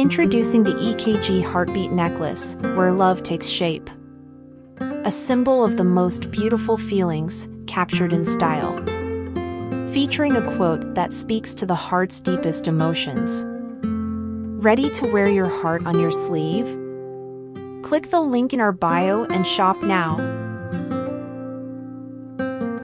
Introducing the EKG Heartbeat Necklace, where love takes shape. A symbol of the most beautiful feelings, captured in style. Featuring a quote that speaks to the heart's deepest emotions. Ready to wear your heart on your sleeve? Click the link in our bio and shop now.